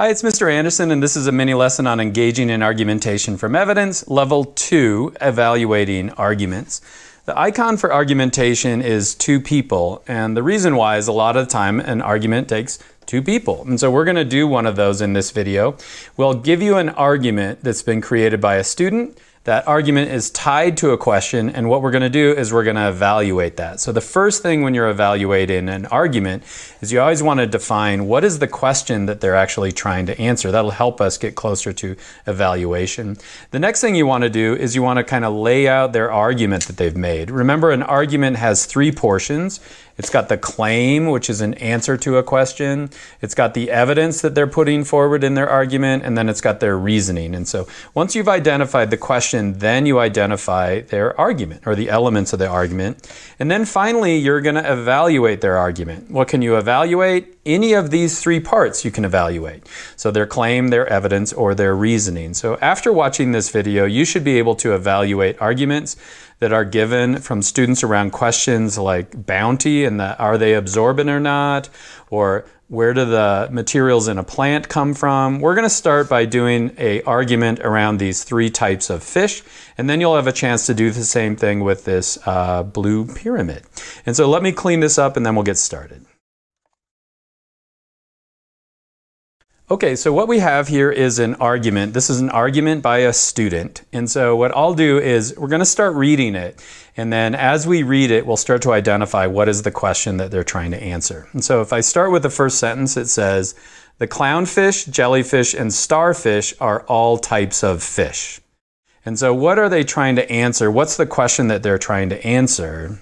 Hi, it's Mr. Anderson, and this is a mini lesson on engaging in argumentation from evidence, level 2, evaluating arguments. The icon for argumentation is two people, and the reason why is a lot of the time an argument takes two people. And so we're going to do one of those in this video. We'll give you an argument that's been created by a student. That argument is tied to a question, and what we're going to do is we're going to evaluate that. So the first thing when you're evaluating an argument is you always want to define what is the question that they're actually trying to answer. That'll help us get closer to evaluation. The next thing you want to do is you want to kind of lay out their argument that they've made. Remember, an argument has three portions. It's got the claim, which is an answer to a question. It's got the evidence that they're putting forward in their argument, and then it's got their reasoning. And so once you've identified the question, then you identify their argument or the elements of the argument. And then finally, you're going to evaluate their argument. What can you evaluate? Any of these three parts you can evaluate. So their claim, their evidence, or their reasoning. So after watching this video, you should be able to evaluate arguments that are given from students around questions like bounty and are they absorbent or not, or where do the materials in a plant come from? We're going to start by doing an argument around these three types of fish, and then you'll have a chance to do the same thing with this blue pyramid. And so let me clean this up and then we'll get started. Okay, so what we have here is an argument. This is an argument by a student. And so what I'll do is we're going to start reading it. And then as we read it, we'll start to identify what is the question that they're trying to answer. And so if I start with the first sentence, it says, "The clownfish, jellyfish, and starfish are all types of fish." And so what are they trying to answer? What's the question that they're trying to answer?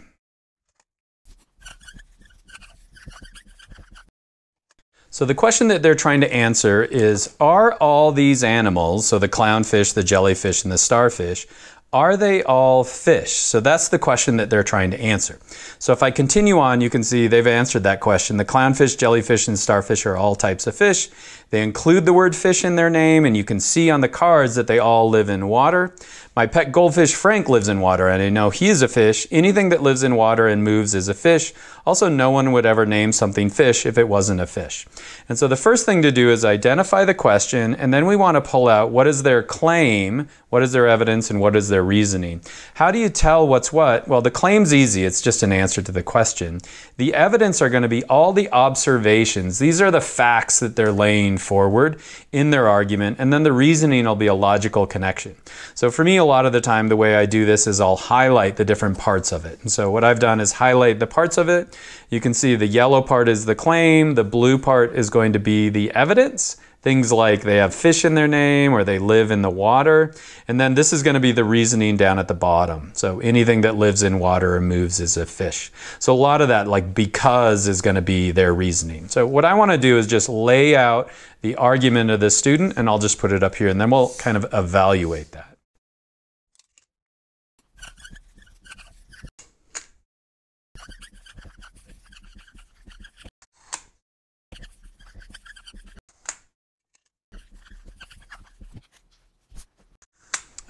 So the question that they're trying to answer is, are all these animals, so the clownfish, the jellyfish, and the starfish, are they all fish? So that's the question that they're trying to answer. So if I continue on, you can see they've answered that question. The clownfish, jellyfish, and starfish are all types of fish. They include the word fish in their name, and you can see on the cards that they all live in water. My pet goldfish, Frank, lives in water, and I know he is a fish. Anything that lives in water and moves is a fish. Also, no one would ever name something fish if it wasn't a fish. And so the first thing to do is identify the question, and then we want to pull out what is their claim, what is their evidence, and what is their reasoning. How do you tell what's what? Well, the claim's easy. It's just an answer to the question. The evidence are going to be all the observations. These are the facts that they're laying forward in their argument, and then the reasoning will be a logical connection. So for me, a lot of the time, the way I do this is I'll highlight the different parts of it. And so what I've done is highlight the parts of it. You can see the yellow part is the claim, the blue part is going to be the evidence. Things like they have fish in their name or they live in the water. And then this is going to be the reasoning down at the bottom. So anything that lives in water or moves is a fish. So a lot of that, like because, is going to be their reasoning. So what I want to do is just lay out the argument of the student, and I'll just put it up here, and then we'll kind of evaluate that.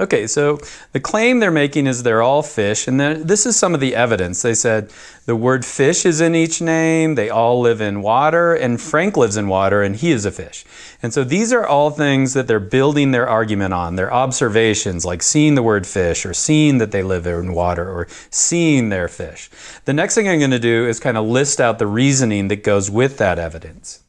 Okay, so the claim they're making is they're all fish, and then this is some of the evidence. They said the word fish is in each name, they all live in water, and Frank lives in water, and he is a fish. And so these are all things that they're building their argument on, their observations, like seeing the word fish, or seeing that they live in water, or seeing their fish. The next thing I'm going to do is kind of list out the reasoning that goes with that evidence.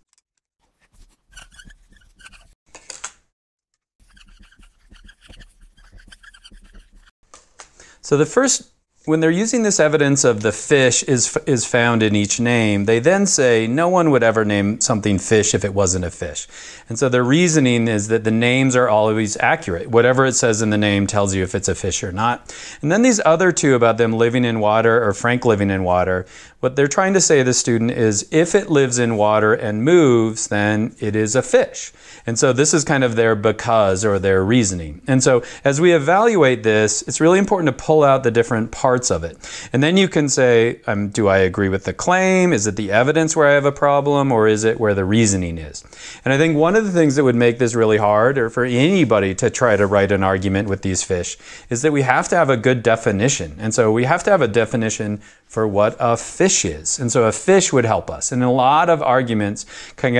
So the first, when they're using this evidence of the fish is found in each name, they then say no one would ever name something fish if it wasn't a fish. And so their reasoning is that the names are always accurate. Whatever it says in the name tells you if it's a fish or not. And then these other two about them living in water or Frank living in water, what they're trying to say to the student is if it lives in water and moves, then it is a fish. And so this is kind of their because or their reasoning. And so as we evaluate this, it's really important to pull out the different parts of it. And then you can say, do I agree with the claim? Is it the evidence where I have a problem? Or is it where the reasoning is? And I think one of the things that would make this really hard or for anybody to try to write an argument with these fish is that we have to have a good definition. And so we have to have a definition for what a fish is. And so a fish would help us. And a lot of arguments can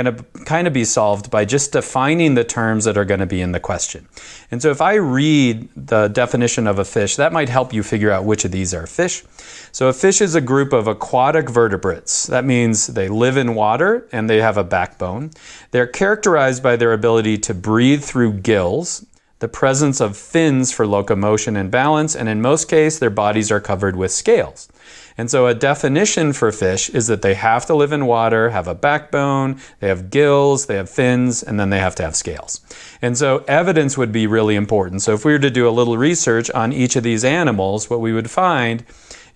kind of be solved by just defining the terms that are going to be in the question. And so if I read the definition of a fish, that might help you figure out which of these are fish. So a fish is a group of aquatic vertebrates. That means they live in water and they have a backbone. They're characterized by their ability to breathe through gills, the presence of fins for locomotion and balance, and in most cases, their bodies are covered with scales. And so a definition for fish is that they have to live in water, have a backbone, they have gills, they have fins, and then they have to have scales. And so evidence would be really important. So if we were to do a little research on each of these animals, what we would find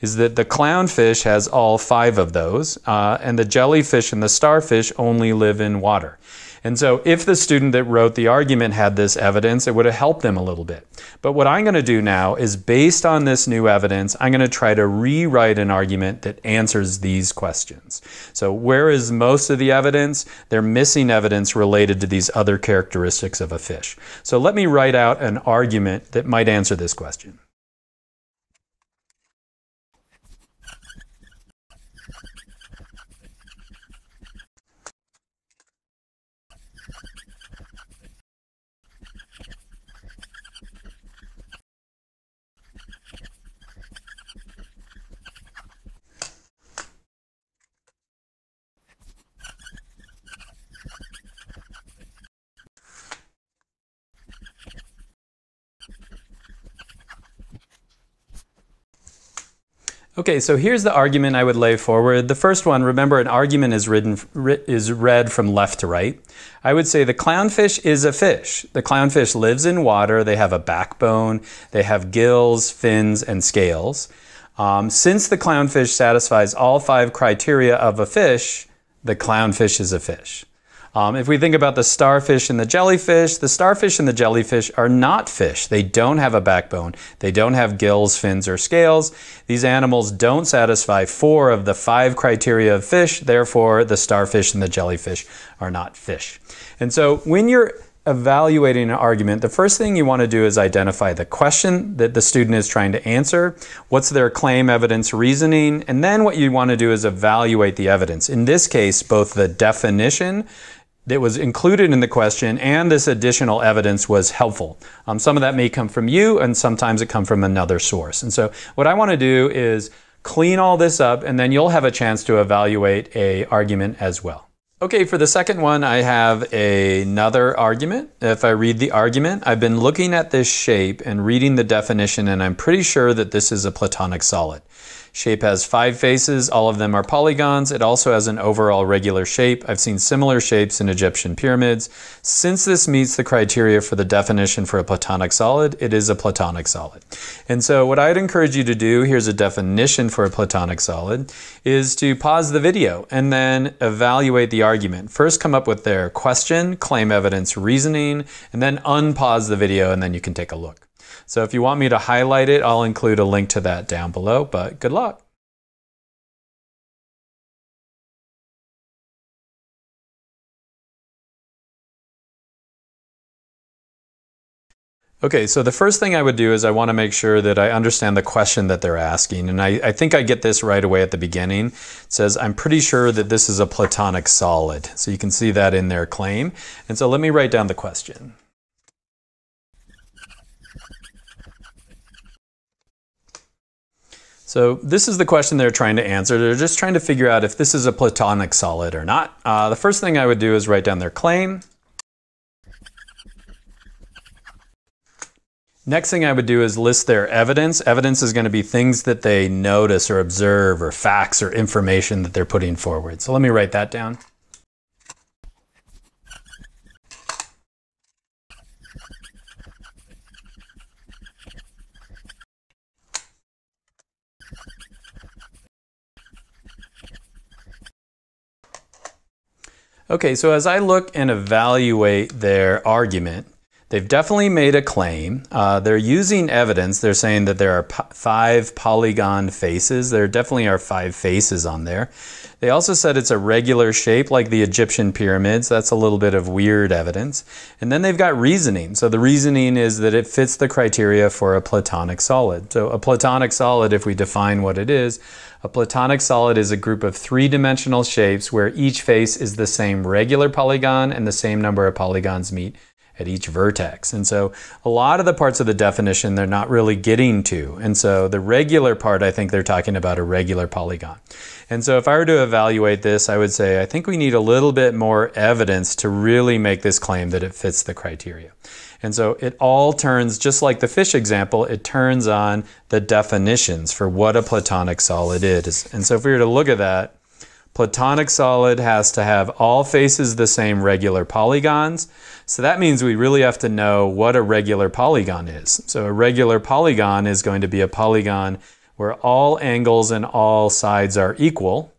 is that the clownfish has all 5 of those, and the jellyfish and the starfish only live in water. And so if the student that wrote the argument had this evidence, it would have helped them a little bit. But what I'm going to do now is, based on this new evidence, I'm going to try to rewrite an argument that answers these questions. So where is most of the evidence? They're missing evidence related to these other characteristics of a fish. So let me write out an argument that might answer this question. Okay, so here's the argument I would lay forward. The first one, remember, an argument is read from left to right. I would say the clownfish is a fish. The clownfish lives in water. They have a backbone. They have gills, fins, and scales. Since the clownfish satisfies all 5 criteria of a fish, the clownfish is a fish. If we think about the starfish and the starfish and the jellyfish are not fish. They don't have a backbone. They don't have gills, fins, or scales. These animals don't satisfy 4 of the 5 criteria of fish. Therefore, the starfish and the jellyfish are not fish. And so when you're evaluating an argument, the first thing you want to do is identify the question that the student is trying to answer, what's their claim, evidence, reasoning, and then what you want to do is evaluate the evidence. In this case, both the definition that was included in the question and this additional evidence was helpful. Some of that may come from you, and sometimes it comes from another source. And so what I want to do is clean all this up, and then you'll have a chance to evaluate an argument as well. Okay, for the second one, I have another argument. If I read the argument, I've been looking at this shape and reading the definition, and I'm pretty sure that this is a Platonic solid. Shape has 5 faces, all of them are polygons. It also has an overall regular shape. I've seen similar shapes in Egyptian pyramids. Since this meets the criteria for the definition for a Platonic solid, it is a Platonic solid. And so what I'd encourage you to do, here's a definition for a Platonic solid, is to pause the video and then evaluate the argument. First come up with their question, claim, evidence, reasoning, and then unpause the video and then you can take a look. So if you want me to highlight it, I'll include a link to that down below, but good luck. Okay, so the first thing I would do is I want to make sure that I understand the question that they're asking. And I think I get this right away at the beginning. It says, I'm pretty sure that this is a Platonic solid. So you can see that in their claim. And so let me write down the question. So this is the question they're trying to answer. They're just trying to figure out if this is a Platonic solid or not. The first thing I would do is write down their claim. Next thing I would do is list their evidence. Evidence is going to be things that they notice or observe or facts or information that they're putting forward. So let me write that down. Okay, so as I look and evaluate their argument, they've definitely made a claim. They're using evidence. They're saying that there are 5 polygon faces. There definitely are 5 faces on there. They also said it's a regular shape like the Egyptian pyramids. That's a little bit of weird evidence. And then they've got reasoning. So the reasoning is that it fits the criteria for a Platonic solid. So a Platonic solid, if we define what it is, A platonic solid is a group of three-dimensional shapes where each face is the same regular polygon and the same number of polygons meet at each vertex. And so a lot of the parts of the definition they're not really getting to. And so the regular part, I think they're talking about a regular polygon. And so if I were to evaluate this, I would say I think we need a little bit more evidence to really make this claim that it fits the criteria. And so it all turns, just like the fish example, it turns on the definitions for what a platonic solid is. And so if we were to look at that, platonic solid has to have all faces the same regular polygons. So that means we really have to know what a regular polygon is. So a regular polygon is going to be a polygon where all angles and all sides are equal.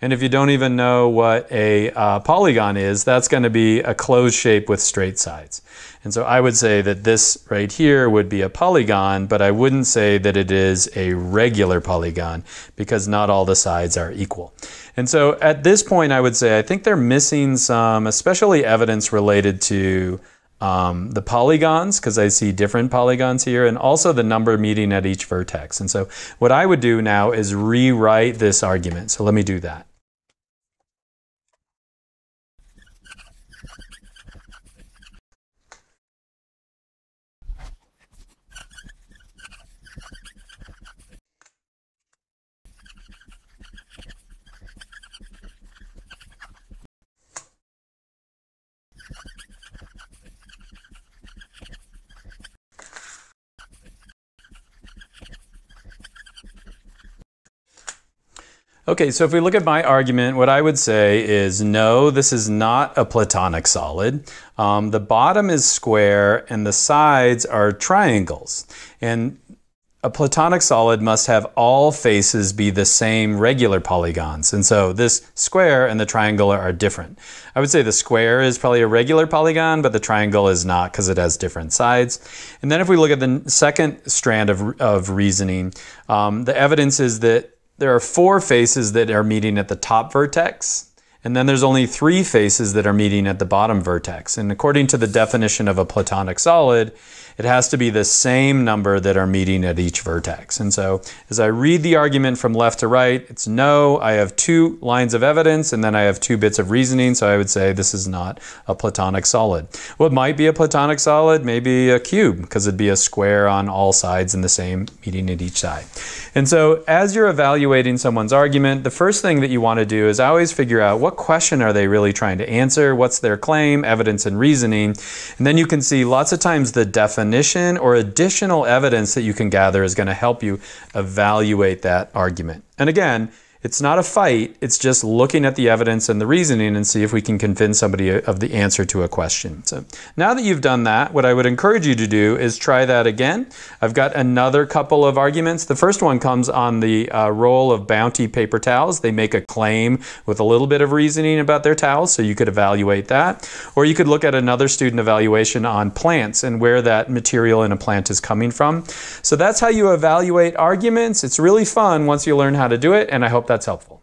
And if you don't even know what a polygon is, that's going to be a closed shape with straight sides. And so I would say that this right here would be a polygon, but I wouldn't say that it is a regular polygon because not all the sides are equal. And so at this point, I would say I think they're missing some, especially evidence related to the polygons, because I see different polygons here, and also the number meeting at each vertex. And so what I would do now is rewrite this argument. So let me do that. Okay, so if we look at my argument, what I would say is no, this is not a platonic solid. The bottom is square and the sides are triangles. And a platonic solid must have all faces be the same regular polygons. And so this square and the triangle are different. I would say the square is probably a regular polygon, but the triangle is not because it has different sides. And then if we look at the second strand of reasoning, the evidence is that there are four faces that are meeting at the top vertex, and then there's only three faces that are meeting at the bottom vertex. And according to the definition of a platonic solid, it has to be the same number that are meeting at each vertex. And so as I read the argument from left to right, it's no, I have two lines of evidence, and then I have two bits of reasoning, so I would say this is not a platonic solid. What might be a platonic solid? Maybe a cube, because it'd be a square on all sides and the same meeting at each side. And so as you're evaluating someone's argument, the first thing that you want to do is always figure out what question are they really trying to answer, what's their claim, evidence and reasoning, and then you can see lots of times the definition or additional evidence that you can gather is going to help you evaluate that argument. And again, it's not a fight, it's just looking at the evidence and the reasoning and see if we can convince somebody of the answer to a question. So now that you've done that, what I would encourage you to do is try that again. I've got another couple of arguments. The first one comes on the roll of Bounty paper towels. They make a claim with a little bit of reasoning about their towels, so you could evaluate that. Or you could look at another student evaluation on plants and where that material in a plant is coming from. So that's how you evaluate arguments. It's really fun once you learn how to do it, and I hope that's helpful.